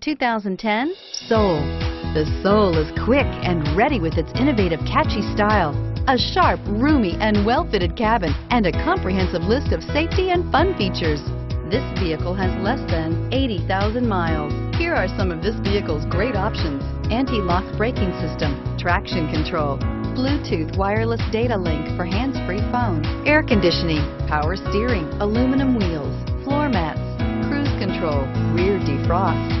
2010 Soul. The Soul is quick and ready with its innovative, catchy style, a sharp, roomy, and well-fitted cabin, and a comprehensive list of safety and fun features. This vehicle has less than 80,000 miles. Here are some of this vehicle's great options: anti-lock braking system, traction control, Bluetooth wireless data link for hands-free phone, air conditioning, power steering, aluminum wheels, floor mats, cruise control, rear defrost,